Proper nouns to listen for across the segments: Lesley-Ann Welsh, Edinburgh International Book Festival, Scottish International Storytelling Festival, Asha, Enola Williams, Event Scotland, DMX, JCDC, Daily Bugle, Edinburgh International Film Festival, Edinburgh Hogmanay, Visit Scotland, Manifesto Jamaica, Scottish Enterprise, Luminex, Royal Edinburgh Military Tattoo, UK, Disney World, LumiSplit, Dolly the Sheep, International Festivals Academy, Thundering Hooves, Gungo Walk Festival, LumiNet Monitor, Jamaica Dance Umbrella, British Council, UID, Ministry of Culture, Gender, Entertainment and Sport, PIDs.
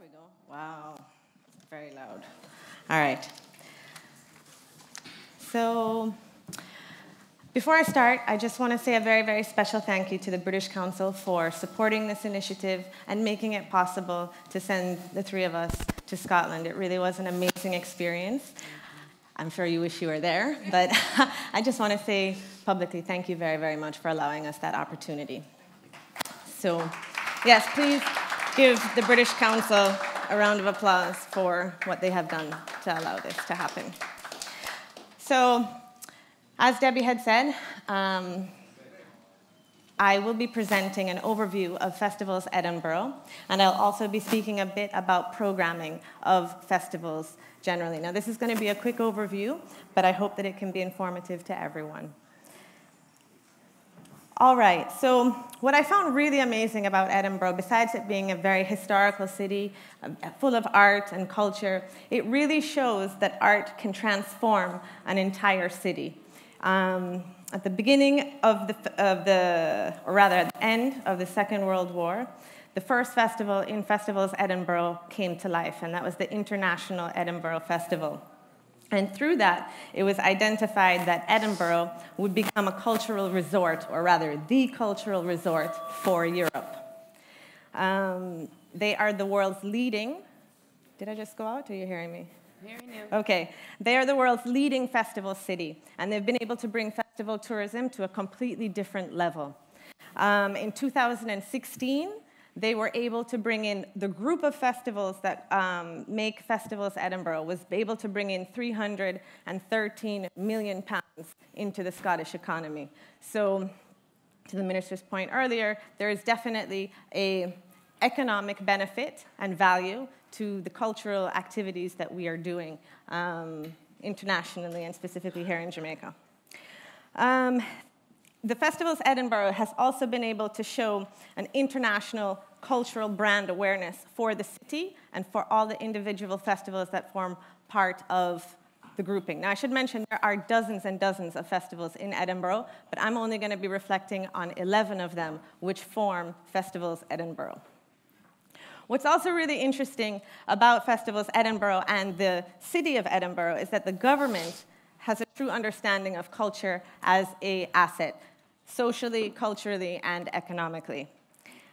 There we go. Wow. Very loud. All right. So before I start, I just want to say a very, very special thank you to the British Council for supporting this initiative and making it possible to send the three of us to Scotland. It really was an amazing experience. I'm sure you wish you were there, but I just want to say publicly thank you very, very much for allowing us that opportunity. So yes, please give the British Council a round of applause for what they have done to allow this to happen. So, as Debbie had said, I will be presenting an overview of Festivals Edinburgh, and I'll also be speaking a bit about programming of festivals generally. Now, this is going to be a quick overview, but I hope that it can be informative to everyone. All right, so what I found really amazing about Edinburgh, besides it being a very historical city, full of art and culture, it really shows that art can transform an entire city. At the beginning of at the end of the Second World War, the first festival in Festivals Edinburgh came to life, and that was the International Edinburgh Festival. And through that, it was identified that Edinburgh would become a cultural resort, or rather, the cultural resort for Europe. They are the world's leading... Did I just go out, or are you hearing me? Hearing you. Okay. They are the world's leading festival city, and they've been able to bring festival tourism to a completely different level. In 2016, they were able to bring in the group of festivals that make Festivals Edinburgh was able to bring in £313 million into the Scottish economy. So, to the minister's point earlier, there is definitely an economic benefit and value to the cultural activities that we are doing internationally and specifically here in Jamaica. The Festivals Edinburgh has also been able to show an international cultural brand awareness for the city and for all the individual festivals that form part of the grouping. Now, I should mention there are dozens and dozens of festivals in Edinburgh, but I'm only going to be reflecting on 11 of them, which form Festivals Edinburgh. What's also really interesting about Festivals Edinburgh and the city of Edinburgh is that the government has a true understanding of culture as an asset, socially, culturally, and economically.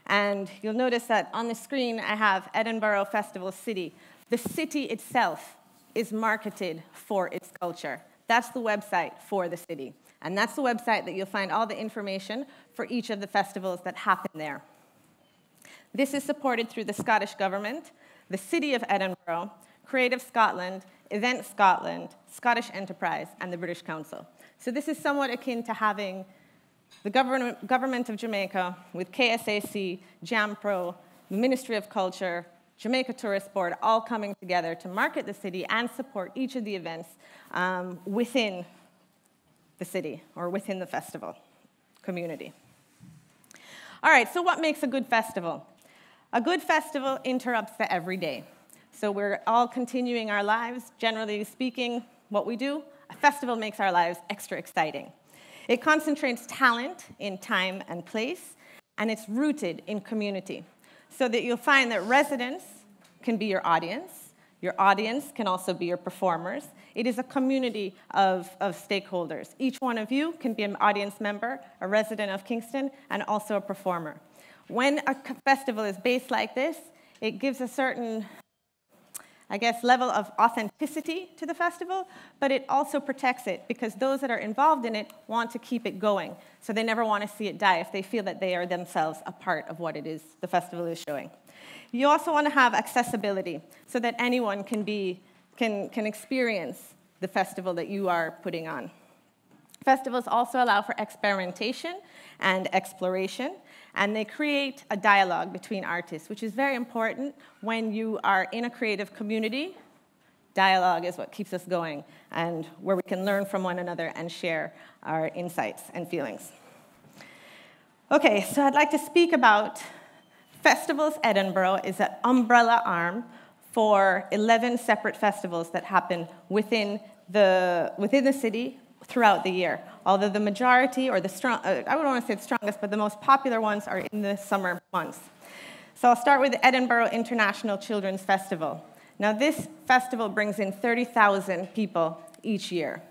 And you'll notice that on the screen I have Edinburgh Festival City. The city itself is marketed for its culture. That's the website for the city. And that's the website that you'll find all the information for each of the festivals that happen there. This is supported through the Scottish Government, the City of Edinburgh, Creative Scotland, Event Scotland, Scottish Enterprise, and the British Council. So this is somewhat akin to having the Government of Jamaica with KSAC, JAMPRO, the Ministry of Culture, Jamaica Tourist Board, all coming together to market the city and support each of the events within the city or within the festival community. All right, so what makes a good festival? A good festival interrupts the everyday. So we're all continuing our lives. Generally speaking, what we do, a festival makes our lives extra exciting. It concentrates talent in time and place, and it's rooted in community, so that you'll find that residents can be your audience. Your audience can also be your performers. It is a community of stakeholders. Each one of you can be an audience member, a resident of Kingston, and also a performer. When a festival is based like this, it gives a certain, I guess, level of authenticity to the festival, but it also protects it because those that are involved in it want to keep it going. So they never want to see it die if they feel that they are themselves a part of what it is the festival is showing. You also want to have accessibility so that anyone can experience the festival that you are putting on. Festivals also allow for experimentation and exploration, and they create a dialogue between artists, which is very important when you are in a creative community. Dialogue is what keeps us going and where we can learn from one another and share our insights and feelings. Okay, so I'd like to speak about Festivals Edinburgh is an umbrella arm for 11 separate festivals that happen within the city, throughout the year, although the majority or the strong, I wouldn't want to say the strongest, but the most popular ones are in the summer months. So I'll start with the Edinburgh International Children's Festival. Now this festival brings in 30,000 people each year.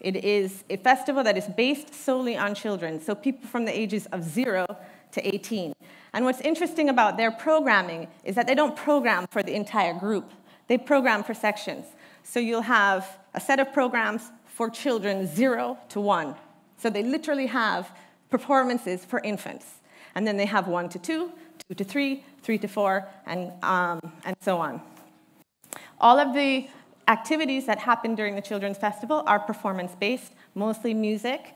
It is a festival that is based solely on children, so people from the ages of 0 to 18. And what's interesting about their programming is that they don't program for the entire group. They program for sections. So you'll have a set of programs for children 0 to 1. So they literally have performances for infants. And then they have 1 to 2, 2 to 3, 3 to 4, and so on. All of the activities that happen during the Children's Festival are performance-based, mostly music,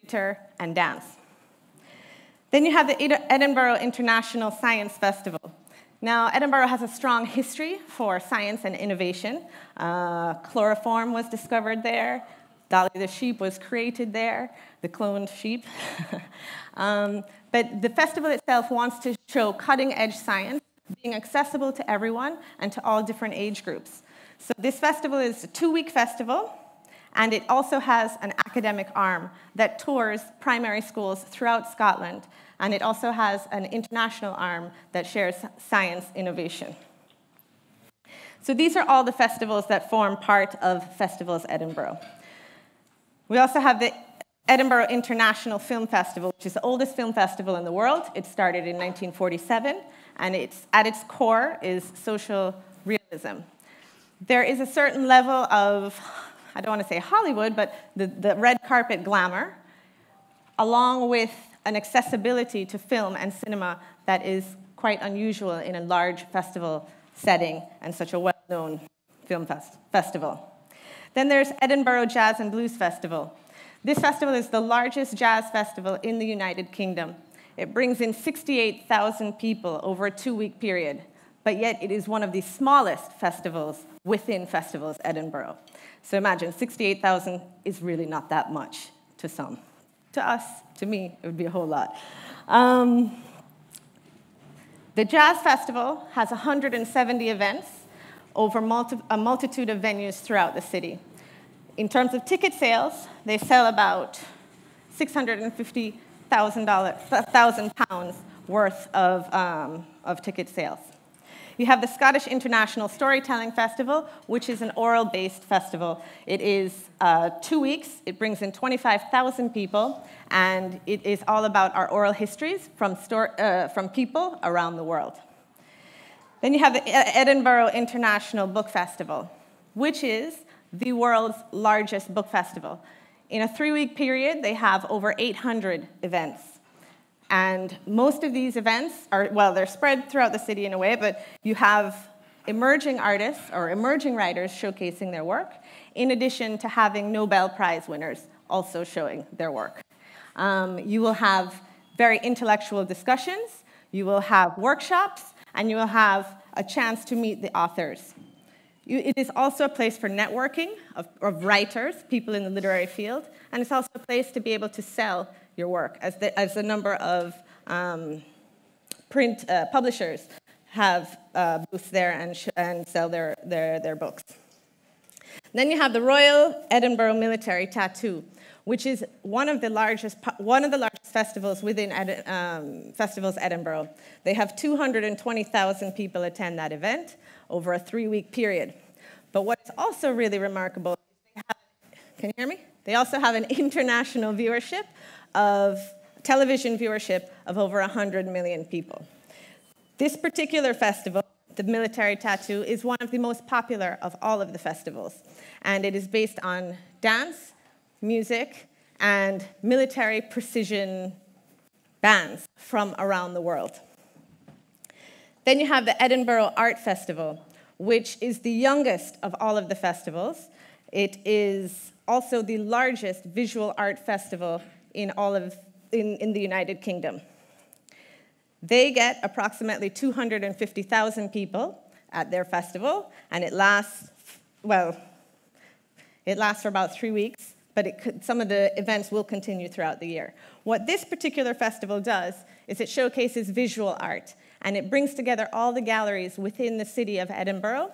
theater, and dance. Then you have the Edinburgh International Science Festival. Now, Edinburgh has a strong history for science and innovation. Chloroform was discovered there. Dolly the Sheep was created there, the cloned sheep. But the festival itself wants to show cutting-edge science being accessible to everyone and to all different age groups. So this festival is a 2-week festival, and it also has an academic arm that tours primary schools throughout Scotland, and it also has an international arm that shares science innovation. So these are all the festivals that form part of Festivals Edinburgh. We also have the Edinburgh International Film Festival, which is the oldest film festival in the world. It started in 1947, and at its core is social realism. There is a certain level of, I don't want to say Hollywood, but the red carpet glamour, along with an accessibility to film and cinema that is quite unusual in a large festival setting and such a well-known film festival. Then there's Edinburgh Jazz and Blues Festival. This festival is the largest jazz festival in the United Kingdom. It brings in 68,000 people over a 2-week period, but yet it is one of the smallest festivals within Festivals Edinburgh. So imagine, 68,000 is really not that much to some. To us, to me, it would be a whole lot. The Jazz Festival has 170 events over a multitude of venues throughout the city. In terms of ticket sales, they sell about £650,000 worth of ticket sales. You have the Scottish International Storytelling Festival, which is an oral-based festival. It is 2 weeks. It brings in 25,000 people, and it is all about our oral histories from people around the world. Then you have the Edinburgh International Book Festival, which is the world's largest book festival. In a 3-week period, they have over 800 events. And most of these events are, well, they're spread throughout the city in a way, but you have emerging artists or emerging writers showcasing their work, in addition to having Nobel Prize winners also showing their work. You will have very intellectual discussions, you will have workshops, and you will have a chance to meet the authors. It is also a place for networking of writers, people in the literary field, and it's also a place to be able to sell your work, as the number of print publishers have booths there and sell their books. Then you have the Royal Edinburgh Military Tattoo, which is one of the largest festivals within Festivals Edinburgh. They have 220,000 people attend that event over a 3-week period. But what's also really remarkable is they have, can you hear me? They also have an international viewership of television viewership of over 100 million people. This particular festival, the Military Tattoo, is one of the most popular of all of the festivals, and it is based on dance, music, and military precision bands from around the world. Then you have the Edinburgh Art Festival, which is the youngest of all of the festivals. It is also the largest visual art festival in the United Kingdom. They get approximately 250,000 people at their festival, and it lasts, well, it lasts for about 3 weeks, but some of the events will continue throughout the year. What this particular festival does is it showcases visual art, and it brings together all the galleries within the city of Edinburgh,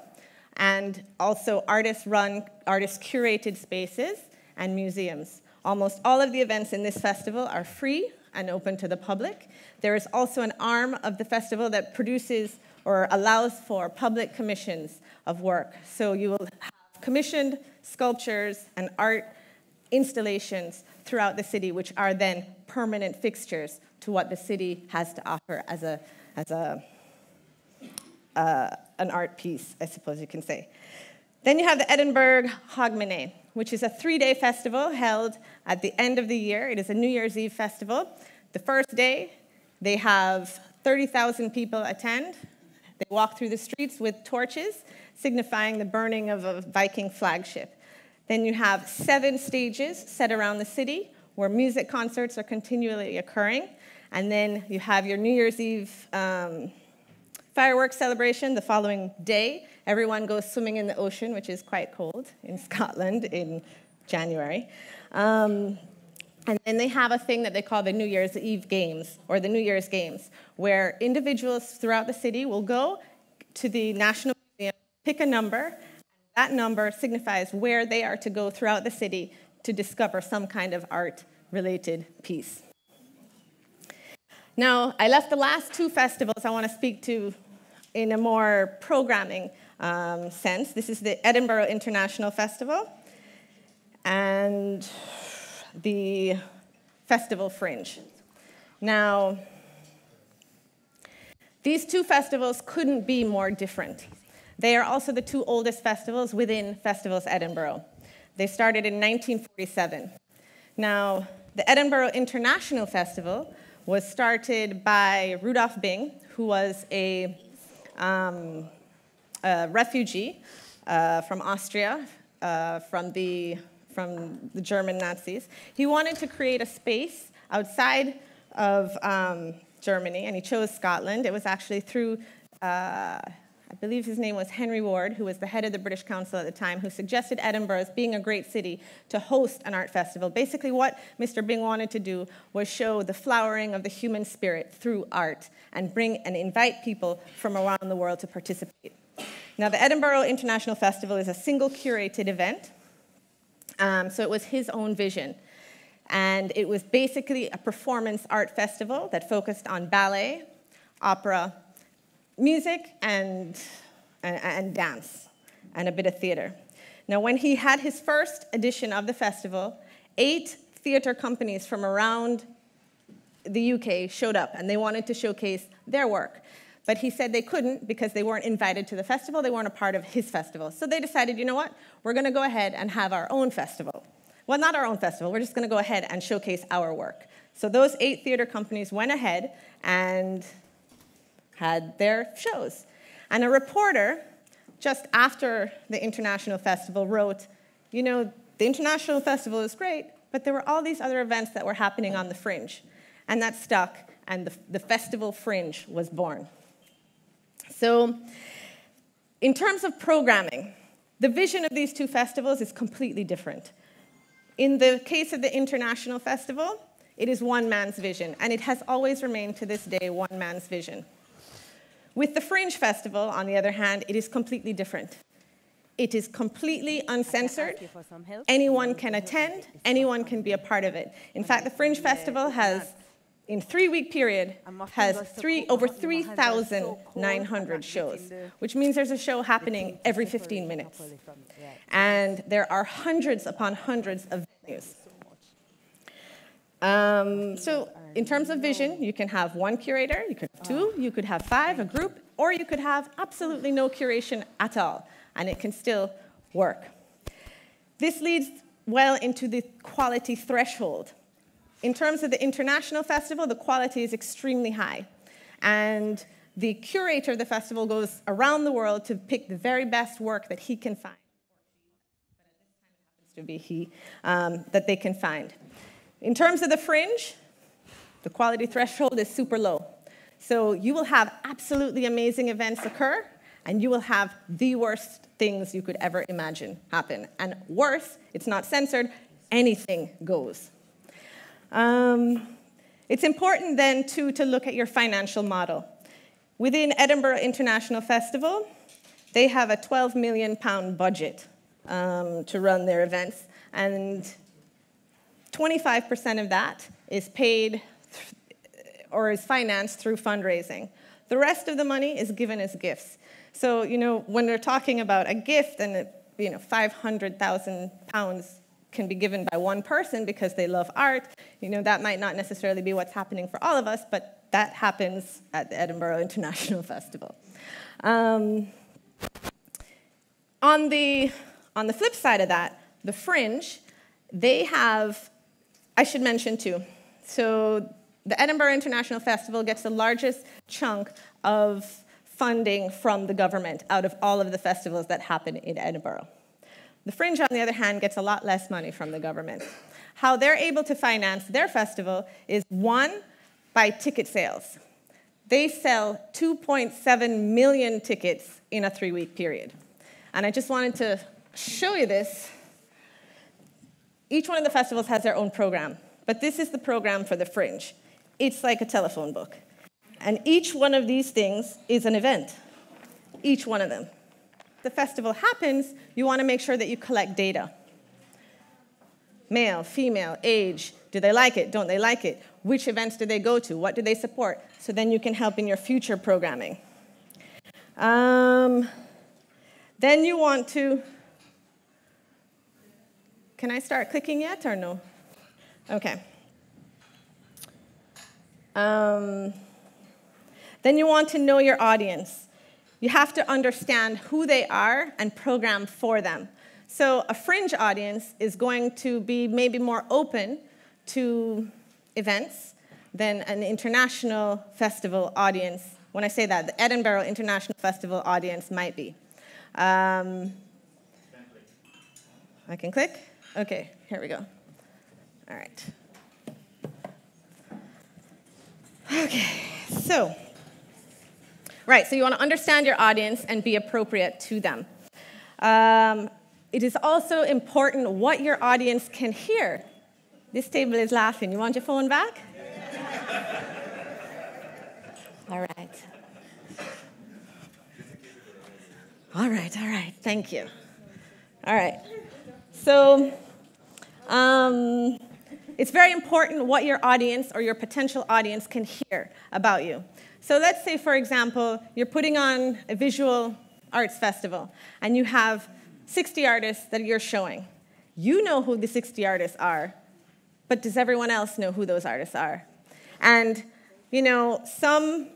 and also artist-run, artist-curated spaces and museums. Almost all of the events in this festival are free and open to the public. There is also an arm of the festival that produces or allows for public commissions of work. So you will have commissioned sculptures and art installations throughout the city, which are then permanent fixtures to what the city has to offer as an art piece, I suppose you can say. Then you have the Edinburgh Hogmanay, which is a three-day festival held at the end of the year. It is a New Year's Eve festival. The first day, they have 30,000 people attend. They walk through the streets with torches, signifying the burning of a Viking flagship. Then you have 7 stages set around the city, where music concerts are continually occurring. And then you have your New Year's Eve fireworks celebration the following day. Everyone goes swimming in the ocean, which is quite cold in Scotland in January. And then they have a thing that they call the New Year's Eve Games, or the New Year's Games, where individuals throughout the city will go to the National Museum, pick a number. That number signifies where they are to go throughout the city to discover some kind of art-related piece. Now, I left the last two festivals I want to speak to in a more programming sense. This is the Edinburgh International Festival and the Festival Fringe. Now, these two festivals couldn't be more different. They are also the two oldest festivals within Festivals Edinburgh. They started in 1947. Now, the Edinburgh International Festival was started by Rudolf Bing, who was a refugee from Austria, from the German Nazis. He wanted to create a space outside of Germany, and he chose Scotland. It was actually through, I believe his name was Henry Ward, who was the head of the British Council at the time, who suggested Edinburgh as being a great city to host an art festival. Basically, what Mr. Bing wanted to do was show the flowering of the human spirit through art and bring and invite people from around the world to participate. Now, the Edinburgh International Festival is a single curated event, so it was his own vision. And it was basically a performance art festival that focused on ballet, opera, music and dance, and a bit of theater. Now, when he had his first edition of the festival, 8 theater companies from around the UK showed up, and they wanted to showcase their work. But he said they couldn't because they weren't invited to the festival. They weren't a part of his festival. So they decided, you know what? We're going to go ahead and have our own festival. Well, not our own festival. We're just going to go ahead and showcase our work. So those 8 theater companies went ahead and had their shows. And a reporter, just after the International Festival, wrote, you know, the International Festival is great, but there were all these other events that were happening on the fringe. And that stuck, and the Festival Fringe was born. So in terms of programming, the vision of these two festivals is completely different. In the case of the International Festival, it is one man's vision, and it has always remained to this day one man's vision. With the Fringe Festival, on the other hand, it is completely different. It is completely uncensored. Anyone can attend. Anyone can be a part of it. In fact, the Fringe Festival has, in a 3-week period, has over 3,900 shows, which means there's a show happening every 15 minutes. And there are hundreds upon hundreds of venues. So in terms of vision, you can have one curator, you could have 2, you could have 5, a group, or you could have absolutely no curation at all, and it can still work. This leads well into the quality threshold. In terms of the International Festival, the quality is extremely high, and the curator of the festival goes around the world to pick the very best work that he can find, but at this time it happens to be he, that they can find. In terms of the Fringe, the quality threshold is super low. So you will have absolutely amazing events occur, and you will have the worst things you could ever imagine happen. And worse, it's not censored, anything goes. It's important then, too, to look at your financial model. Within Edinburgh International Festival, they have a £12 million budget to run their events, and 25% of that is paid or is financed through fundraising. The rest of the money is given as gifts. So, you know, when they're talking about a gift and, you know, £500,000 can be given by one person because they love art, you know, that might not necessarily be what's happening for all of us, but that happens at the Edinburgh International Festival. On the flip side of that, the Fringe, they have, I should mention too, so the Edinburgh International Festival gets the largest chunk of funding from the government out of all of the festivals that happen in Edinburgh. The Fringe, on the other hand, gets a lot less money from the government. How they're able to finance their festival is, one, by ticket sales. They sell 2.7 million tickets in a 3-week period. And I just wanted to show you this. Each one of the festivals has their own program, but this is the program for the Fringe. It's like a telephone book. And each one of these things is an event, each one of them. The festival happens, you want to make sure that you collect data. Male, female, age, do they like it, don't they like it? Which events do they go to, what do they support? So then you can help in your future programming. Then you want to, can I start clicking yet or no? Okay. Then you want to know your audience. You have to understand who they are and program for them. So a Fringe audience is going to be maybe more open to events than an international festival audience. When I say that, the Edinburgh International Festival audience might be. I can click? Okay, here we go. All right. Okay, so. Right, so you want to understand your audience and be appropriate to them. It is also important what your audience can hear. This table is laughing. You want your phone back? All right. All right, all right. Thank you. All right. So it's very important what your audience or your potential audience can hear about you. So let's say, for example, you're putting on a visual arts festival, and you have 60 artists that you're showing. You know who the 60 artists are, but does everyone else know who those artists are? And, you know, some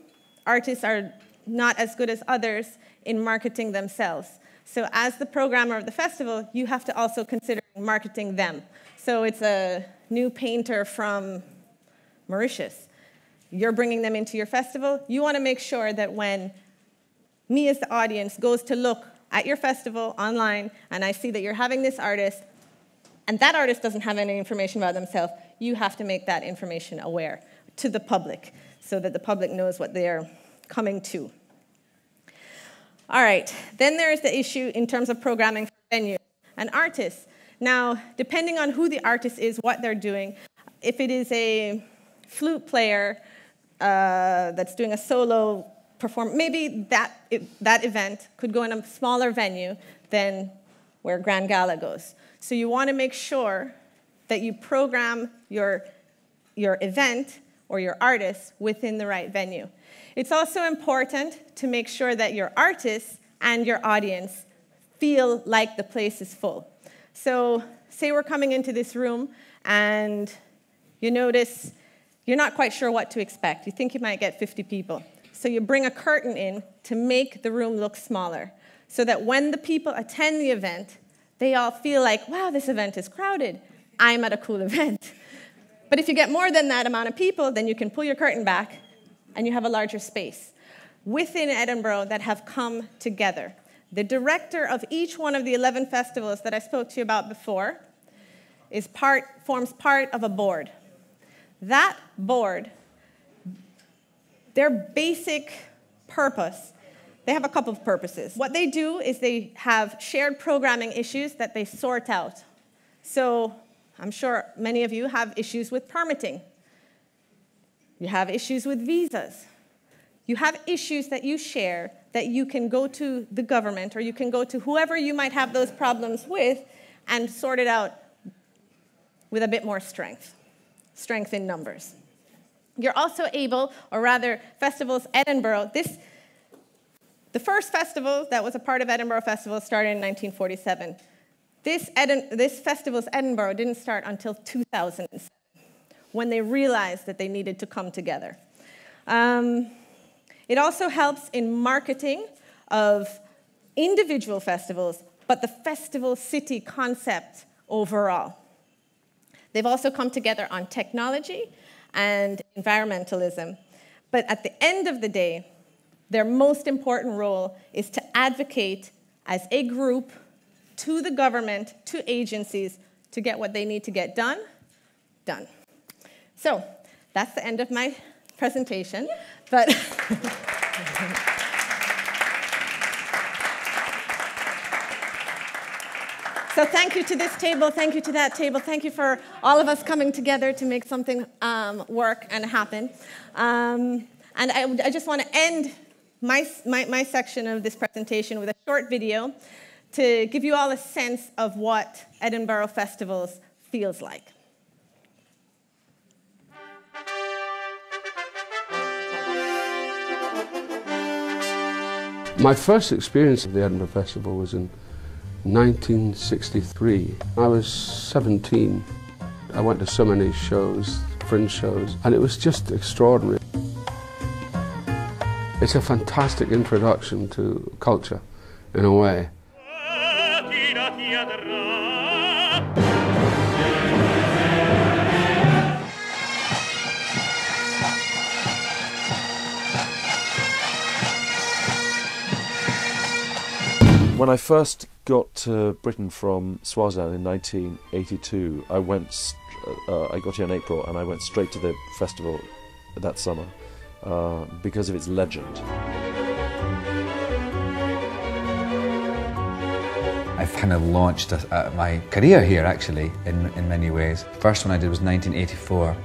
artists are not as good as others in marketing themselves. So as the programmer of the festival, you have to also consider marketing them. So it's a new painter from Mauritius. You're bringing them into your festival, you want to make sure that when me as the audience goes to look at your festival online and I see that you're having this artist and that artist doesn't have any information about themselves, you have to make that information aware to the public so that the public knows what they're coming to. All right, then there's the issue in terms of programming for venues and artists. Now, depending on who the artist is, what they're doing, if it is a flute player, that's doing a solo performance, maybe that event could go in a smaller venue than where Grand Gala goes. So you want to make sure that you program your event or your artist within the right venue. It's also important to make sure that your artists and your audience feel like the place is full. So say we're coming into this room and you notice you're not quite sure what to expect. You think you might get 50 people. So you bring a curtain in to make the room look smaller so that when the people attend the event, they all feel like, wow, this event is crowded. I'm at a cool event. But if you get more than that amount of people, then you can pull your curtain back and you have a larger space within Edinburgh that have come together. The director of each one of the 11 festivals that I spoke to you about before forms part of a board. That board, their basic purpose, they have a couple of purposes. What they do is they have shared programming issues that they sort out. So I'm sure many of you have issues with permitting. You have issues with visas. You have issues that you share that you can go to the government or you can go to whoever you might have those problems with and sort it out with a bit more strength. Strength in numbers. You're also able, or rather, Festivals Edinburgh. The first festival that was a part of Edinburgh Festival started in 1947. This Festivals Edinburgh didn't start until 2007, when they realized that they needed to come together. It also helps in marketing of individual festivals, but the festival city concept overall. They've also come together on technology and environmentalism. But at the end of the day, their most important role is to advocate as a group to the government, to agencies, to get what they need to get done, done. So that's the end of my presentation. Yeah. But so thank you to this table, thank you to that table, thank you for all of us coming together to make something work and happen. And I just want to end my section of this presentation with a short video to give you all a sense of what Edinburgh Festivals feels like. My first experience of the Edinburgh Festival was in 1963. I was 17. I went to so many shows, fringe shows, and it was just extraordinary. It's a fantastic introduction to culture, in a way. When I first got to Britain from Swaziland in 1982, I got here in April and I went straight to the festival that summer because of its legend. I've kind of launched my career here, actually, in many ways. The first one I did was 1984.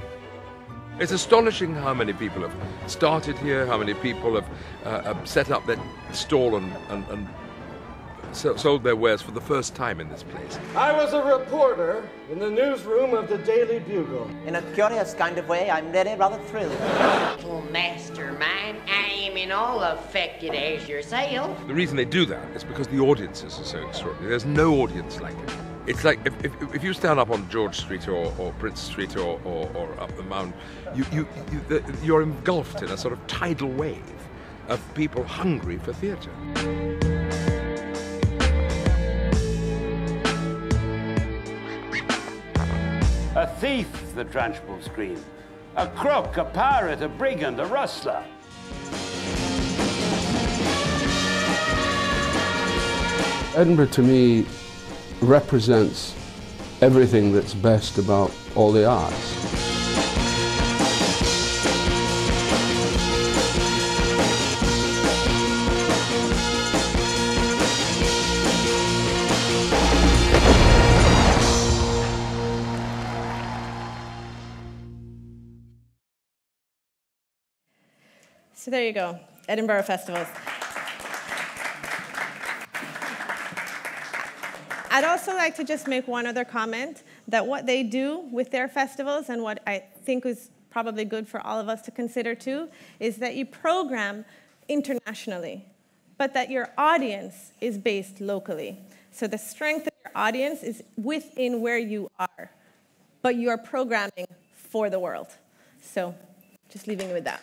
It's astonishing how many people have started here, how many people have set up their stall and sold their wares for the first time in this place. I was a reporter in the newsroom of the Daily Bugle. In a curious kind of way, I'm really rather thrilled. Little mastermind, I am in all affected as yourself. The reason they do that is because the audiences are so extraordinary. There's no audience like it. It's like if you stand up on George Street or Prince Street or up the Mound, you're engulfed in a sort of tidal wave of people hungry for theatre. A thief, the Trunchbull screamed. A crook, a pirate, a brigand, a rustler. Edinburgh, to me, represents everything that's best about all the arts. So there you go, Edinburgh Festivals. I'd also like to just make one other comment that what they do with their festivals and what I think is probably good for all of us to consider too is that you program internationally, but that your audience is based locally. So the strength of your audience is within where you are, but you are programming for the world. So just leaving you with that.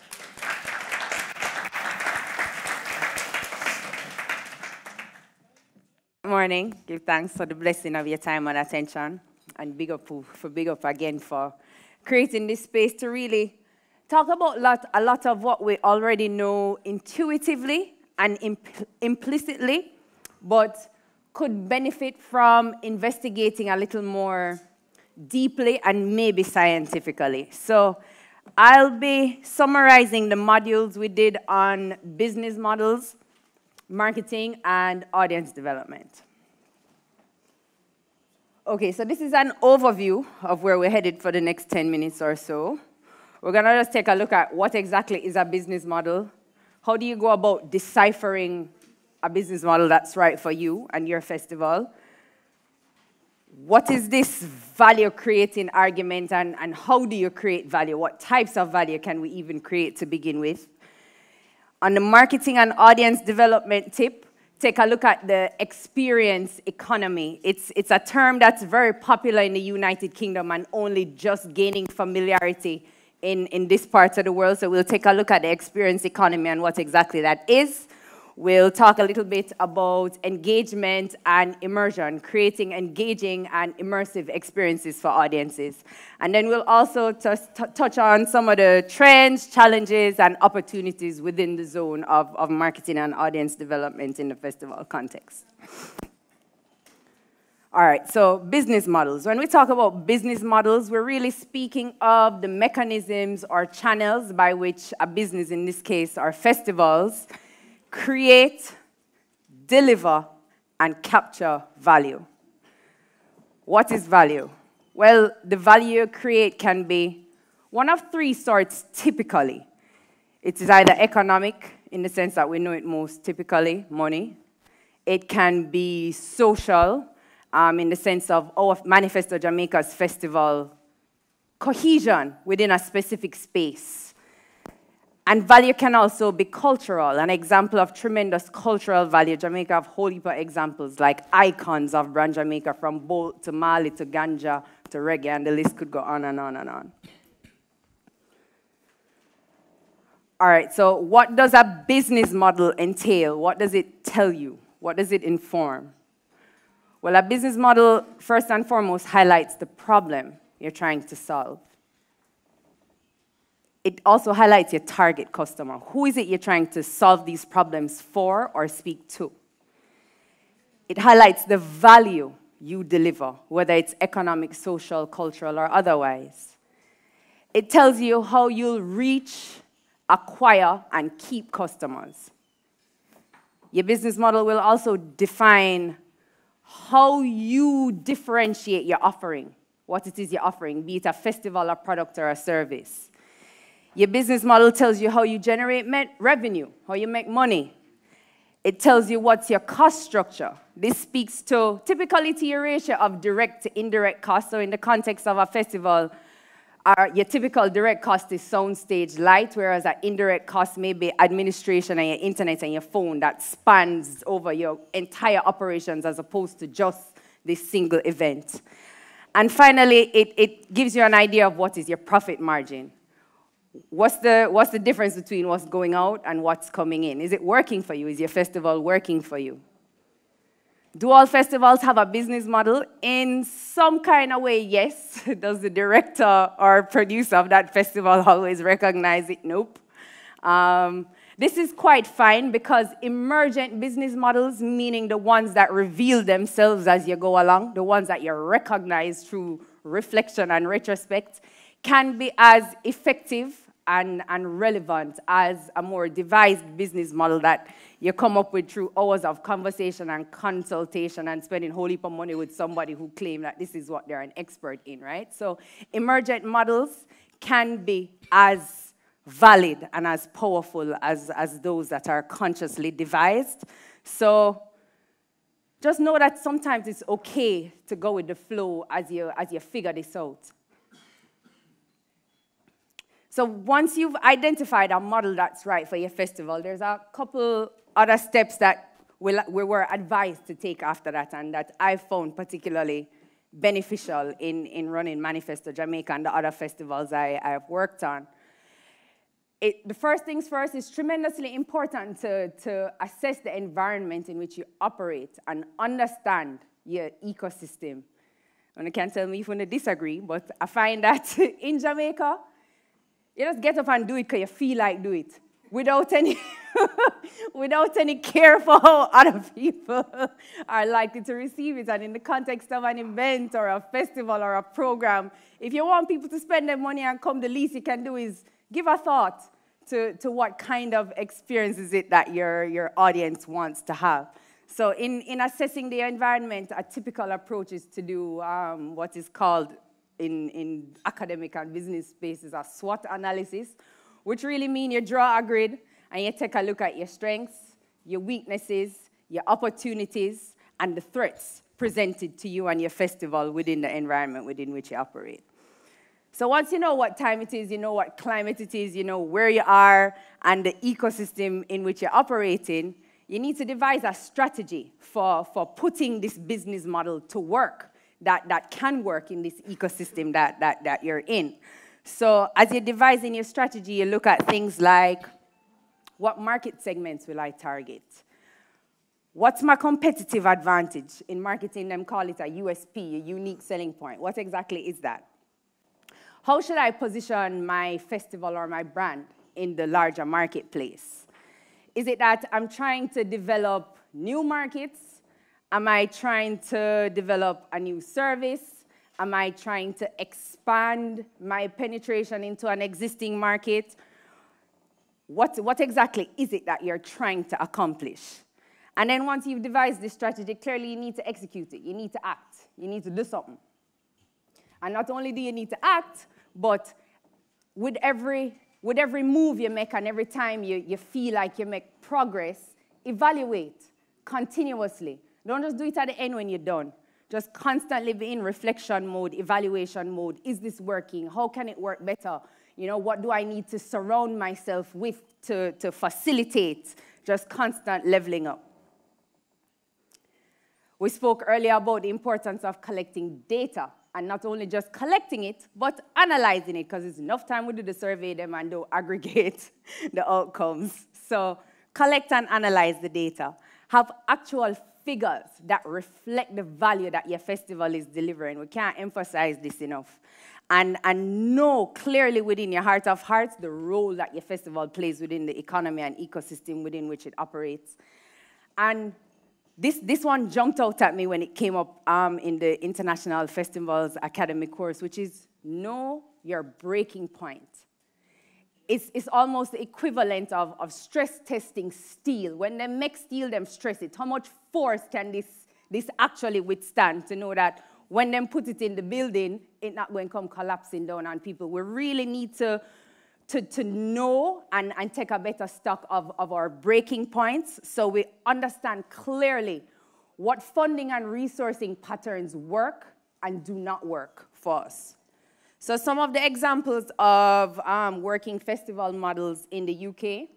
Good morning. Give thanks for the blessing of your time and attention, and big up again for creating this space to really talk about a lot of what we already know intuitively and implicitly, but could benefit from investigating a little more deeply and maybe scientifically. So I'll be summarizing the modules we did on business models, marketing, and audience development. Okay, so this is an overview of where we're headed for the next 10 minutes or so. We're gonna just take a look at what exactly is a business model. How do you go about deciphering a business model that's right for you and your festival? what is this value-creating argument, and how do you create value? What types of value can we even create to begin with? On the marketing and audience development tip, take a look at the experience economy. It's a term that's very popular in the United Kingdom and only just gaining familiarity in this part of the world. So we'll take a look at the experience economy and what exactly that is. We'll talk a little bit about engagement and immersion, creating engaging and immersive experiences for audiences. And then we'll also touch on some of the trends, challenges, and opportunities within the zone of marketing and audience development in the festival context. All right, so business models. When we talk about business models, we're really speaking of the mechanisms or channels by which a business, in this case, our festivals, create, deliver, and capture value. What is value? Well, the value you create can be one of three sorts typically. It is either economic, in the sense that we know it most typically, money. It can be social, in the sense of our Manifesto Jamaica's festival, cohesion within a specific space. And value can also be cultural, an example of tremendous cultural value. Jamaica have whole heap of examples, like icons of brand Jamaica, from bolt to Mali to ganja to reggae, and the list could go on and on and on. All right, so what does a business model entail? What does it tell you? What does it inform? Well, a business model, first and foremost, highlights the problem you're trying to solve. It also highlights your target customer. Who is it you're trying to solve these problems for or speak to? It highlights the value you deliver, whether it's economic, social, cultural, or otherwise. It tells you how you'll reach, acquire, and keep customers. Your business model will also define how you differentiate your offering, what it is you're offering, be it a festival, a product, or a service. Your business model tells you how you generate revenue, how you make money. It tells you what's your cost structure. This speaks to, typically, to your ratio of direct to indirect costs. So in the context of a festival, your typical direct cost is soundstage light, whereas an indirect cost may be administration and your internet and your phone that spans over your entire operations as opposed to just this single event. And finally, it gives you an idea of what is your profit margin. What's the difference between what's going out and what's coming in? Is it working for you? Is your festival working for you? Do all festivals have a business model? In some kind of way, yes. Does the director or producer of that festival always recognize it? Nope. This is quite fine because emergent business models, meaning the ones that reveal themselves as you go along, the ones that you recognize through reflection and retrospect, can be as effective and relevant as a more devised business model that you come up with through hours of conversation and consultation and spending a whole heap of money with somebody who claims that this is what they're an expert in, right? So emergent models can be as valid and as powerful as those that are consciously devised. So just know that sometimes it's okay to go with the flow as you figure this out. So once you've identified a model that's right for your festival, there's a couple other steps that we were advised to take after that and that I found particularly beneficial in running Manifesto Jamaica and the other festivals I have worked on. The first things first is tremendously important to assess the environment in which you operate and understand your ecosystem. And you can tell me if you disagree, but I find that in Jamaica, you just get up and do it because you feel like do it, without any care for how other people are likely to receive it. And in the context of an event or a festival or a program, if you want people to spend their money and come, the least you can do is give a thought to what kind of experience is it that your audience wants to have. So in assessing the environment, a typical approach is to do what is called in academic and business spaces a SWOT analysis, which really means you draw a grid and you take a look at your strengths, your weaknesses, your opportunities, and the threats presented to you and your festival within the environment within which you operate. So once you know what time it is, you know what climate it is, you know where you are and the ecosystem in which you're operating, you need to devise a strategy for putting this business model to work that can work in this ecosystem that you're in. So as you're devising your strategy, you look at things like, what market segments will I target? What's my competitive advantage? In marketing, them call it a USP, a unique selling point. What exactly is that? How should I position my festival or my brand in the larger marketplace? Is it that I'm trying to develop new markets? Am I trying to develop a new service? Am I trying to expand my penetration into an existing market? What exactly is it that you're trying to accomplish? And then once you've devised this strategy, clearly you need to execute it. You need to act. You need to do something. And not only do you need to act, but with every move you make and every time you feel like you make progress, evaluate continuously. Don't just do it at the end when you're done. Just constantly be in reflection mode, evaluation mode. Is this working? How can it work better? You know, what do I need to surround myself with to facilitate just constant leveling up? We spoke earlier about the importance of collecting data, and not only just collecting it, but analyzing it, because it's enough time we do the survey them and they'll aggregate the outcomes. So collect and analyze the data. Have actual figures that reflect the value that your festival is delivering. We can't emphasize this enough. And know clearly within your heart of hearts the role that your festival plays within the economy and ecosystem within which it operates. And this one jumped out at me when it came up in the International Festivals Academy course, which is know your breaking point. It's almost the equivalent of stress testing steel. When they make steel, them stress it. How much force can this actually withstand, to know that when them put it in the building, it's not going to come collapsing down on people. We really need to know and take a better stock of our breaking points, so we understand clearly what funding and resourcing patterns work and do not work for us. So some of the examples of working festival models in the UK,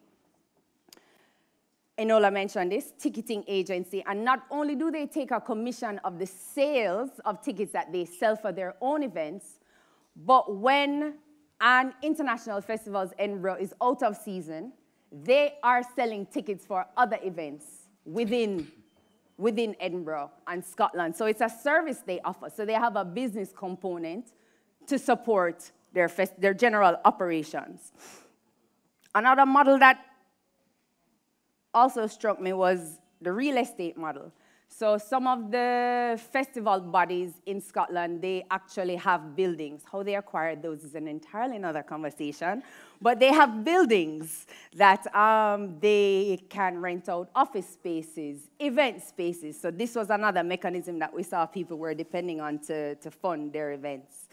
Enola mentioned this, ticketing agency, and not only do they take a commission of the sales of tickets that they sell for their own events, but when and international festivals Edinburgh is out of season, they are selling tickets for other events within Edinburgh and Scotland. So it's a service they offer. So they have a business component to support their general operations. Another model that also struck me was the real estate model. So some of the festival bodies in Scotland, they actually have buildings. How they acquired those is an entirely another conversation. But they have buildings that they can rent out office spaces, event spaces. So this was another mechanism that we saw people were depending on to fund their events.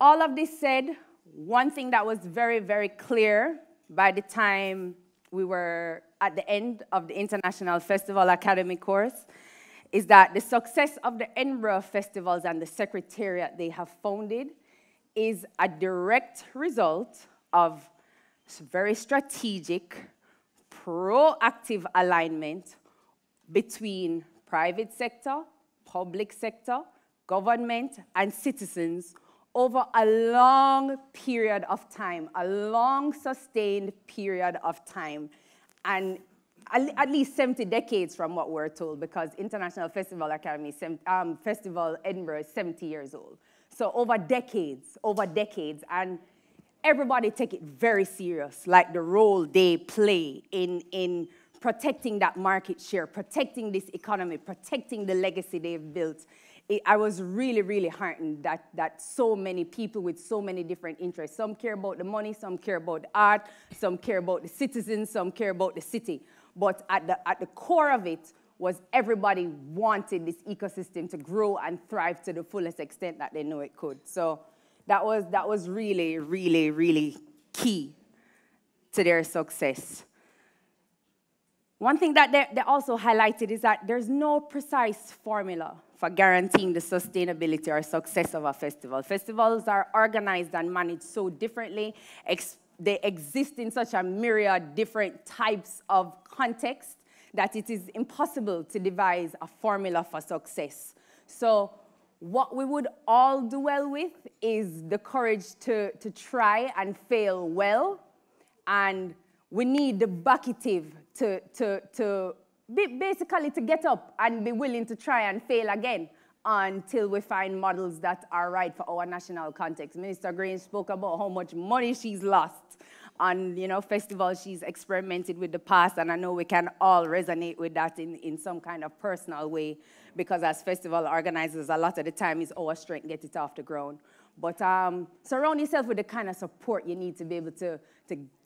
All of this said, one thing that was very, very clear by the time we were at the end of the International Festival Academy course, is that the success of the Edinburgh festivals and the secretariat they have founded is a direct result of very strategic, proactive alignment between private sector, public sector, government, and citizens over a long period of time, a long sustained period of time. And at least 70 decades from what we're told, because International Festival Academy Festival Edinburgh is 70 years old. So over decades, and everybody take it very serious, like the role they play in protecting that market share, protecting this economy, protecting the legacy they've built. I was really, really heartened that so many people with so many different interests. Some care about the money, some care about the art, some care about the citizens, some care about the city. But at the core of it was everybody wanted this ecosystem to grow and thrive to the fullest extent that they know it could. So that was really, really, really key to their success. One thing that they also highlighted is that there's no precise formula for guaranteeing the sustainability or success of a festival. Festivals are organized and managed so differently. They exist in such a myriad different types of context that it is impossible to devise a formula for success. So what we would all do well with is the courage to try and fail well. And we need the bucketive to basically get up and be willing to try and fail again until we find models that are right for our national context. Minister Green spoke about how much money she's lost on, you know, festivals she's experimented with the past, and I know we can all resonate with that in some kind of personal way, because as festival organizers, a lot of the time it's our strength, get it off the ground. But surround yourself with the kind of support you need to be able to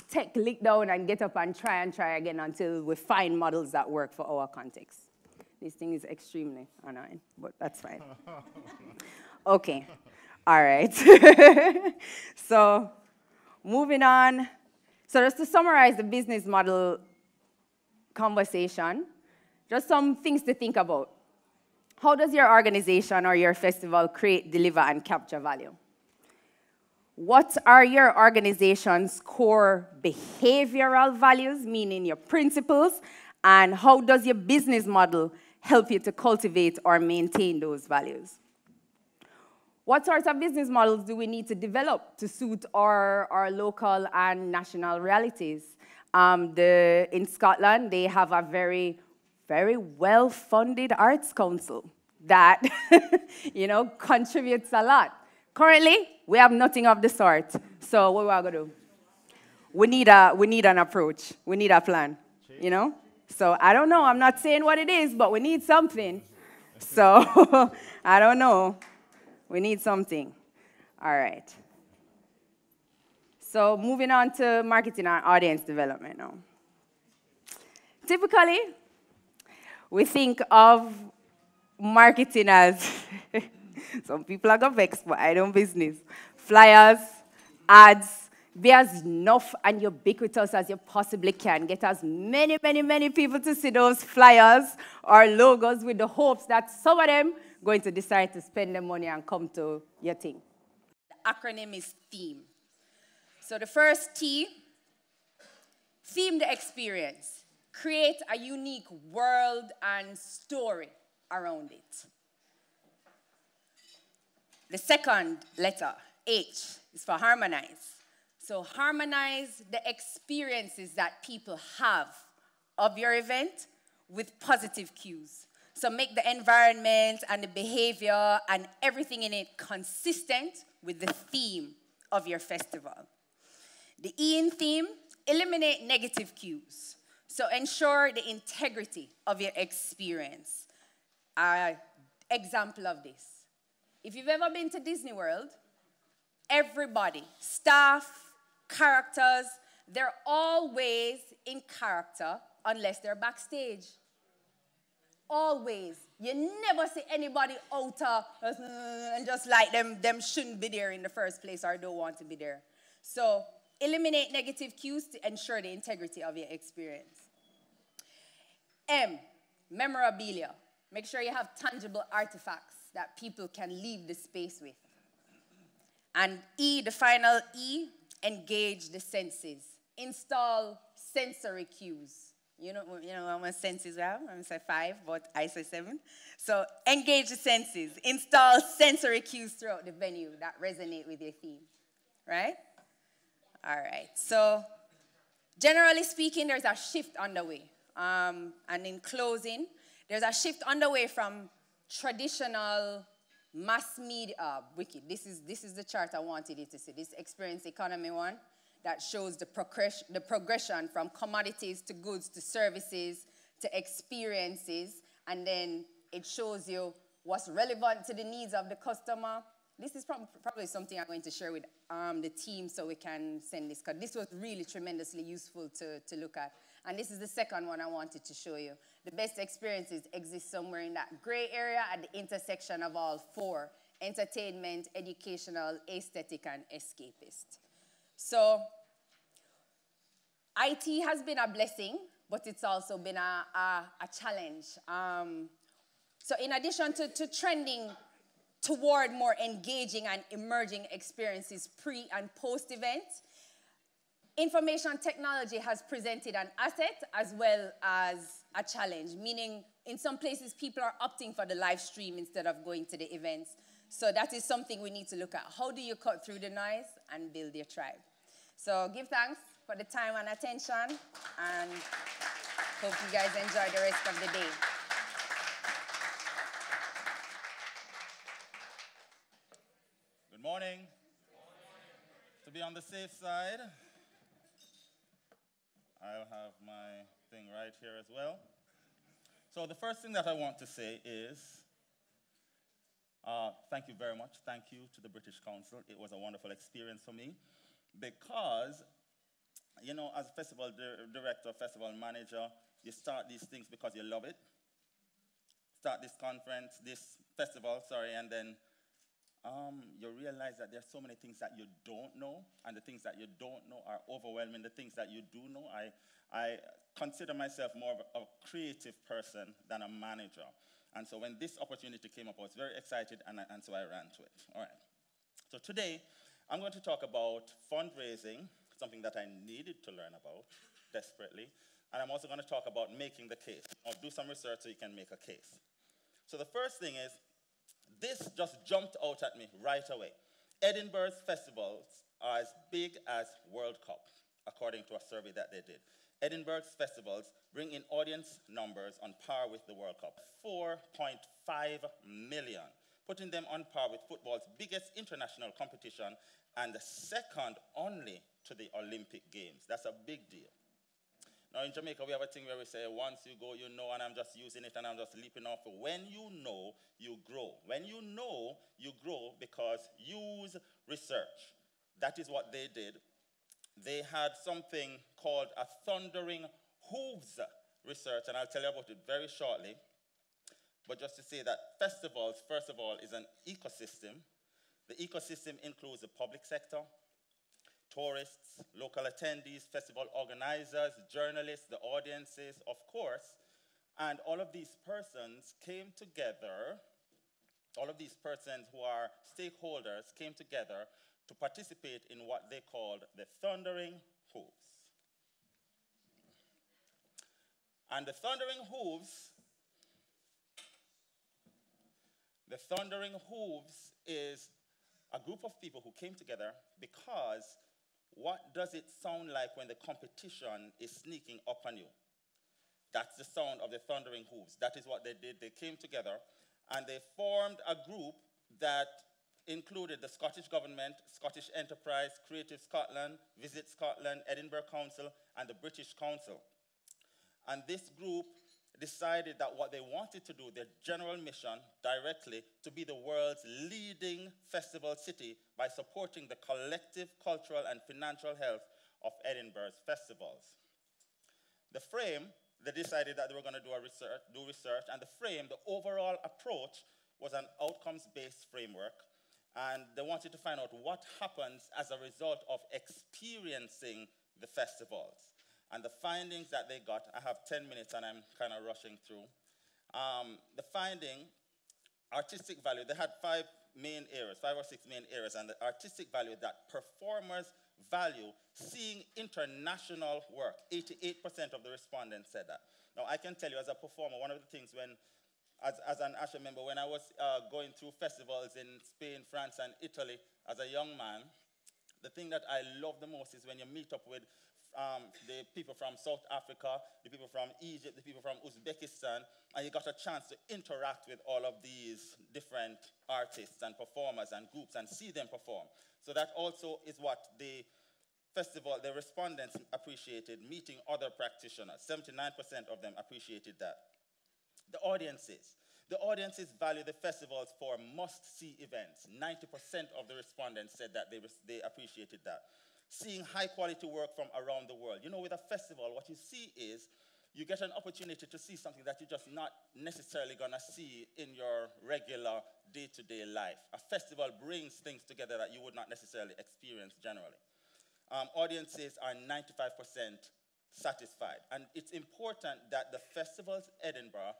take lick down and get up and try again until we find models that work for our context. This thing is extremely annoying, but that's fine. Okay, all right. So moving on. So just to summarize the business model conversation, just some things to think about. How does your organization or your festival create, deliver, and capture value? What are your organization's core behavioral values, meaning your principles, and how does your business model help you to cultivate or maintain those values? What sorts of business models do we need to develop to suit our local and national realities? In Scotland, they have a very, very well-funded arts council that you know, contributes a lot. Currently, we have nothing of the sort. So what are we gonna do? We need an approach. We need a plan, you know? So I don't know, I'm not saying what it is, but we need something. So I don't know, we need something. All right. So moving on to marketing and audience development now. Typically, we think of marketing as, some people are going to vex, but I don't business. Flyers, ads, be as enough and ubiquitous as you possibly can. Get as many, many, many people to see those flyers or logos with the hopes that some of them are going to decide to spend their money and come to your thing. The acronym is THEME. So the first T, theme the experience. Create a unique world and story around it. The second letter, H, is for harmonize. So harmonize the experiences that people have of your event with positive cues. So make the environment and the behavior and everything in it consistent with the theme of your festival. The E in theme, eliminate negative cues. So ensure the integrity of your experience. An example of this. If you've ever been to Disney World, everybody, staff, characters, they're always in character unless they're backstage. Always. You never see anybody out and just like them shouldn't be there in the first place or don't want to be there. So eliminate negative cues to ensure the integrity of your experience. M, memorabilia. Make sure you have tangible artifacts that people can leave the space with. And E, the final E, engage the senses. Install sensory cues. You know how much senses we have? I'm going to say 5, but I say 7. So engage the senses. Install sensory cues throughout the venue that resonate with your theme. Right? All right. So generally speaking, there's a shift underway. And in closing, there's a shift underway from traditional mass media, wicked. This is the chart I wanted you to see. This experience economy one that shows the progression from commodities to goods to services to experiences, and then it shows you what's relevant to the needs of the customer. This is probably something I'm going to share with the team so we can send this, because this was really tremendously useful to look at. And this is the second one I wanted to show you. The best experiences exist somewhere in that gray area at the intersection of all four: entertainment, educational, aesthetic, and escapist. So IT has been a blessing but it's also been a challenge. So in addition to trending toward more engaging and emerging experiences pre and post event, information technology has presented an asset as well as a challenge, meaning in some places people are opting for the live stream instead of going to the events. So that is something we need to look at. How do you cut through the noise and build your tribe? So give thanks for the time and attention, and hope you guys enjoy the rest of the day. Good morning. To be on the safe side, I'll have my thing right here as well. So the first thing that I want to say is, thank you very much. Thank you to the British Council. It was a wonderful experience for me because, you know, as a festival director, festival manager, you start these things because you love it. Start this conference, this festival, sorry, and then you realize that there's so many things that you don't know, and the things that you don't know are overwhelming. The things that you do know, I consider myself more of a creative person than a manager. And so when this opportunity came up, I was very excited, and so I ran to it. All right. So today, I'm going to talk about fundraising, something that I needed to learn about desperately. And I'm also going to talk about making the case. I'll do some research so you can make a case. So the first thing is, this just jumped out at me right away. Edinburgh's festivals are as big as World Cup, according to a survey that they did. Edinburgh's festivals bring in audience numbers on par with the World Cup, 4.5 million, putting them on par with football's biggest international competition and the second only to the Olympic Games. That's a big deal. Now, in Jamaica, we have a thing where we say, once you go, you know, and I'm just using it, and I'm just leaping off. When you know, you grow. When you grow because use research. That is what they did. They had something called a Thundering Hooves research, and I'll tell you about it very shortly. But just to say that festivals, first of all, is an ecosystem. The ecosystem includes the public sector, tourists, local attendees, festival organizers, journalists, the audiences, of course. And all of these persons came together, all of these persons who are stakeholders came together to participate in what they called the Thundering Hooves. And the Thundering Hooves is a group of people who came together because what does it sound like when the competition is sneaking up on you? That's the sound of the Thundering Hooves. That is what they did. They came together, and they formed a group that included the Scottish government, Scottish Enterprise, Creative Scotland, Visit Scotland, Edinburgh Council, and the British Council. And this group decided that what they wanted to do, their general mission directly, to be the world's leading festival city by supporting the collective cultural and financial health of Edinburgh's festivals. The frame, they decided that they were going to do research, and the frame, the overall approach, was an outcomes-based framework, and they wanted to find out what happens as a result of experiencing the festivals. And the findings that they got, I have 10 minutes and I'm kind of rushing through. The finding, artistic value, they had five or six main areas, and the artistic value that performers value seeing international work. 88% of the respondents said that. Now, I can tell you as a performer, one of the things when, as an Asha member, when I was going through festivals in Spain, France, and Italy as a young man, the thing that I love the most is when you meet up with the people from South Africa, the people from Egypt, the people from Uzbekistan, and you got a chance to interact with all of these different artists and performers and groups and see them perform. So that also is what the festival, the respondents appreciated, meeting other practitioners. 79% of them appreciated that. The audiences. The audiences value the festivals for must-see events. 90% of the respondents said that they appreciated that. Seeing high-quality work from around the world. You know, with a festival, what you see is you get an opportunity to see something that you're just not necessarily going to see in your regular day-to-day life. A festival brings things together that you would not necessarily experience generally. Audiences are 95% satisfied. And it's important that the festivals Edinburgh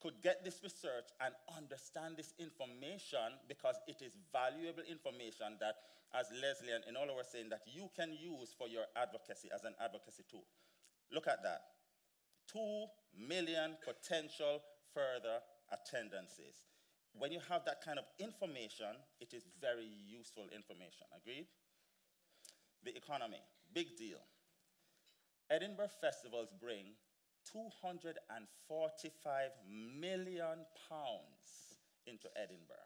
could get this research and understand this information, because it is valuable information that, as Leslie and Enola were saying, that you can use for your advocacy as an advocacy tool. Look at that. 2 million potential further attendances. When you have that kind of information, it is very useful information. Agreed? The economy, big deal. Edinburgh festivals bring £245 million into Edinburgh.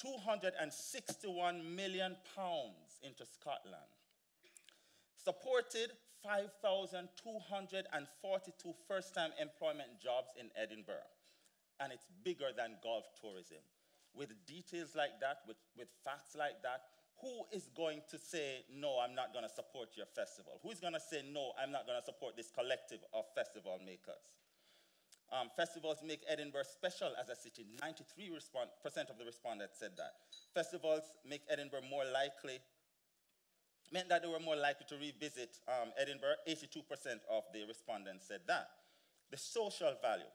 £261 million into Scotland. Supported 5,242 first-time employment jobs in Edinburgh. And it's bigger than golf tourism. With details like that, with facts like that, who is going to say, no, I'm not going to support your festival? Who is going to say, no, I'm not going to support this collective of festival makers? Festivals make Edinburgh special as a city. 93% of the respondents said that. Festivals make Edinburgh more likely, meant that they were more likely to revisit Edinburgh. 82% of the respondents said that. The social value.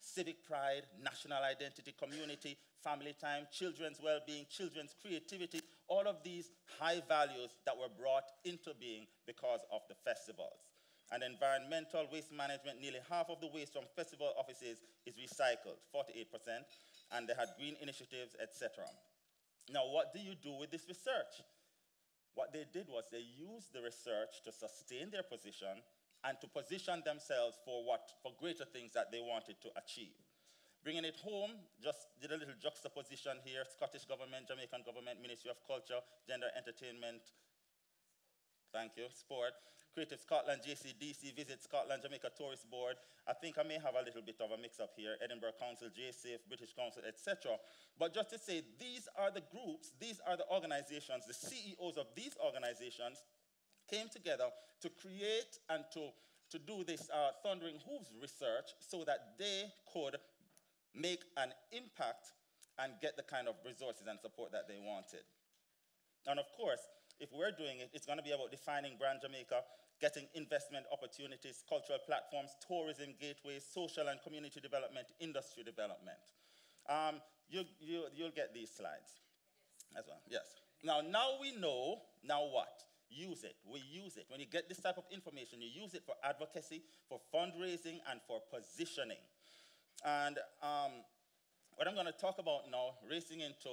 Civic pride, national identity, community, family time, children's well-being, children's creativity, all of these high values that were brought into being because of the festivals. And environmental waste management, nearly half of the waste from festival offices is recycled, 48%, and they had green initiatives, etc. Now, what do you do with this research? What they did was they used the research to sustain their position and to position themselves for greater things that they wanted to achieve. Bringing it home, just did a little juxtaposition here, Scottish government, Jamaican government, Ministry of Culture, Gender, Entertainment, thank you, Sport, Creative Scotland, JCDC, Visit Scotland, Jamaica Tourist Board. I think I may have a little bit of a mix-up here, Edinburgh Council, JCDC, British Council, etc. But just to say, these are the groups, these are the organizations, the CEOs of these organizations came together to create and to do this Thundering Hooves research so that they could make an impact and get the kind of resources and support that they wanted. And of course, if we're doing it, it's going to be about defining Brand Jamaica, getting investment opportunities, cultural platforms, tourism gateways, social and community development, industry development. You'll get these slides as well, yes. Now we know, now what? Use it. We use it. When you get this type of information, you use it for advocacy, for fundraising, and for positioning. And what I'm going to talk about now, racing into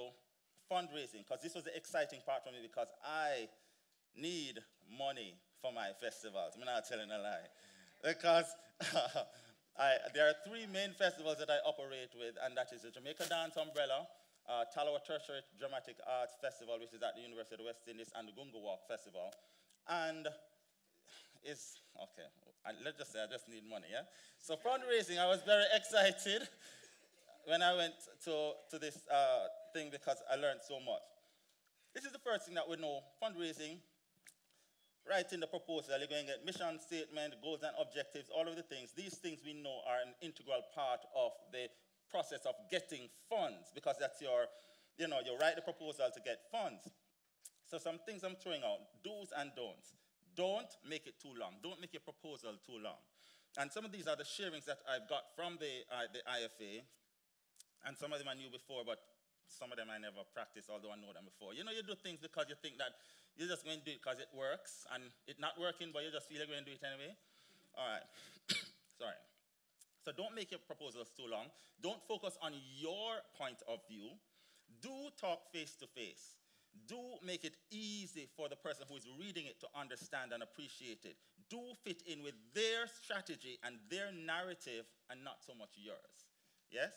fundraising, because this was the exciting part for me, because I need money for my festivals. I'm not telling a lie. Because there are three main festivals that I operate with, and that is the Jamaica Dance Umbrella, Talawa Tertiary Dramatic Arts Festival, which is at the University of the West Indies, and the Gungo Walk Festival. And it's, okay, let's just say I just need money, yeah? So fundraising, I was very excited when I went to this thing because I learned so much. This is the first thing that we know, fundraising, writing the proposal, you're going to get mission statement, goals and objectives, all of the things. These things we know are an integral part of the process of getting funds, because that's your, you know, you write the proposal to get funds. So some things I'm throwing out, do's and don'ts. Don't make it too long. Don't make your proposal too long. And some of these are the sharings that I've got from the IFA, and some of them I knew before, but some of them I never practiced, although I know them before. You know, you do things because you think that you're just going to do it because it works, and it's not working, but you just feel you're going to do it anyway. All right, sorry. So don't make your proposals too long. Don't focus on your point of view. Do talk face to face. Do make it easy for the person who is reading it to understand and appreciate it. Do fit in with their strategy and their narrative and not so much yours. Yes?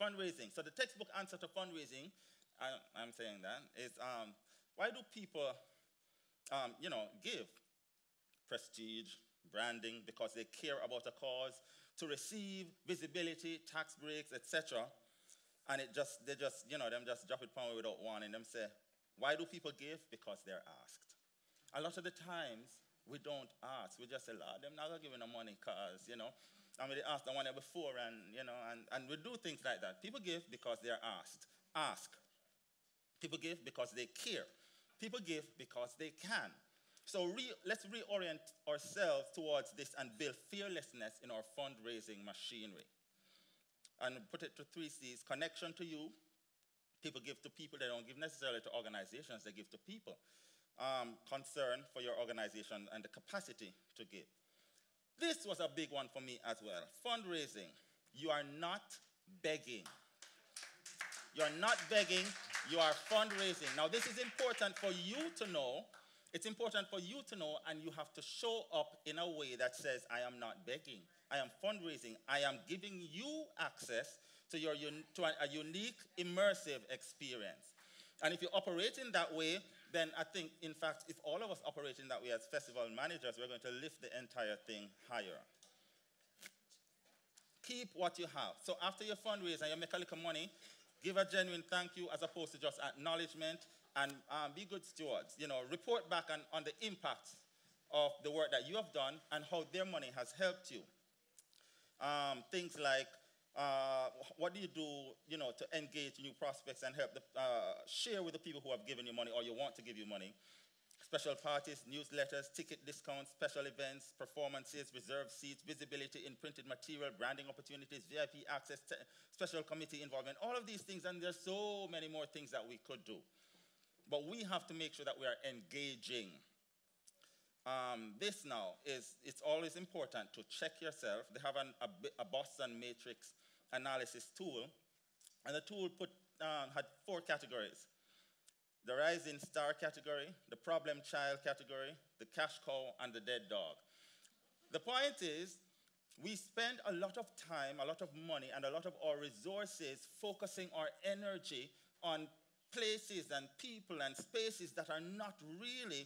Fundraising. So the textbook answer to fundraising, I'm saying that, is why do people, you know, give? Prestige. Branding, because they care about a cause, to receive visibility, tax breaks, etc. And it just, they just, you know, them just drop it pound without warning. Them say, why do people give? Because they're asked. A lot of the times, we don't ask. We just say, Lord, them not giving the money because, you know, and we asked the one before, and, you know, and we do things like that. People give because they're asked. Ask. People give because they care. People give because they can. So let's reorient ourselves towards this and build fearlessness in our fundraising machinery. And put it to three C's: connection to you. People give to people. They don't give necessarily to organizations. They give to people. Concern for your organization and the capacity to give. This was a big one for me as well. Fundraising. You are not begging. You're not begging. You are fundraising. Now, this is important for you to know. It's important for you to know, and you have to show up in a way that says, I am not begging. I am fundraising. I am giving you access to a unique, immersive experience. And if you operate in that way, then I think, in fact, if all of us operate in that way as festival managers, we're going to lift the entire thing higher. Keep what you have. So after you fundraise and you make a little money, give a genuine thank you as opposed to just acknowledgement, and be good stewards. You know, report back on the impact of the work that you have done and how their money has helped you. Things like, what do you do, you know, to engage new prospects and help share with the people who have given you money or you want to give you money? Special parties, newsletters, ticket discounts, special events, performances, reserved seats, visibility in printed material, branding opportunities, VIP access, special committee involvement, all of these things, and there's so many more things that we could do. But we have to make sure that we are engaging. This now is, it's always important to check yourself. They have a Boston matrix analysis tool, and the tool had four categories: the rising star category, the problem child category, the cash cow, and the dead dog. The point is, we spend a lot of time, a lot of money, and a lot of our resources focusing our energy on places and people and spaces that are not really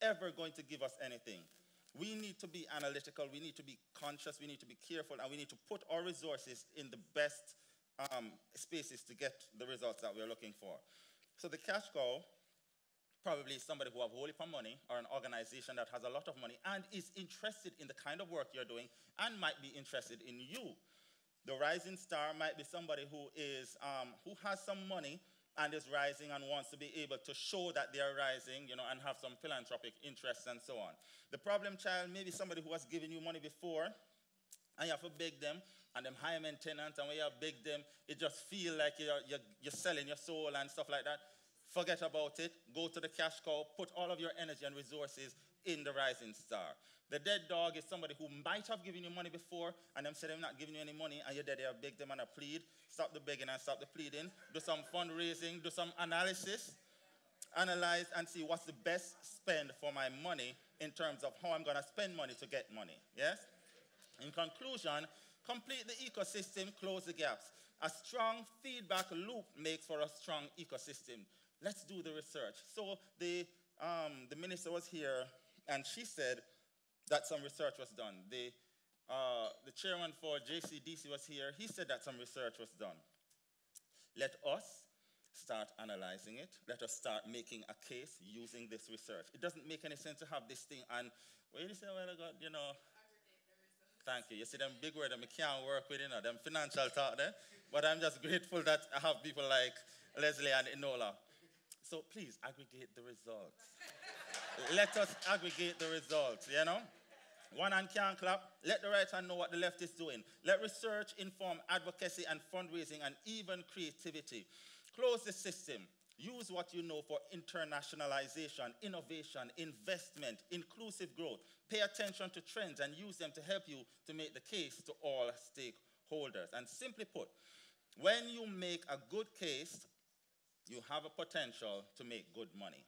ever going to give us anything. We need to be analytical, we need to be conscious, we need to be careful, and we need to put our resources in the best spaces to get the results that we're looking for. So the cash cow probably is somebody who have a whole heap of money or an organization that has a lot of money and is interested in the kind of work you're doing and might be interested in you. The rising star might be somebody who is who has some money and is rising and wants to be able to show that they are rising, you know, and have some philanthropic interests and so on. The problem child may be somebody who has given you money before, and you have to beg them, and them high maintenance, and when you beg them, it just feels like you're selling your soul and stuff like that. Forget about it. Go to the cash cow. Put all of your energy and resources in the rising star. The dead dog is somebody who might have given you money before, and them said they're not giving you any money, and you're there, they beg them and I plead. Stop the begging and stop the pleading. Do some fundraising, do some analysis, analyze and see what's the best spend for my money in terms of how I'm gonna spend money to get money, yes? In conclusion, complete the ecosystem, close the gaps. A strong feedback loop makes for a strong ecosystem. Let's do the research. So the minister was here, and she said that some research was done. The chairman for JCDC was here. He said that some research was done. Let us start analyzing it. Let us start making a case using this research. It doesn't make any sense to have this thing and, wait a second, I got, you know. Thank you. You see them big words that I can't work with, you know, them financial talk there. But I'm just grateful that I have people like Leslie and Enola. So please aggregate the results. Let us aggregate the results, you know? One hand can't clap. Let the right hand know what the left is doing. Let research inform advocacy and fundraising and even creativity. Close the system. Use what you know for internationalization, innovation, investment, inclusive growth. Pay attention to trends and use them to help you to make the case to all stakeholders. And simply put, when you make a good case, you have a potential to make good money.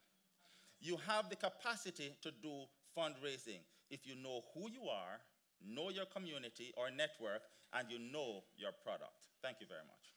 You have the capacity to do fundraising if you know who you are, know your community or network, and you know your product. Thank you very much.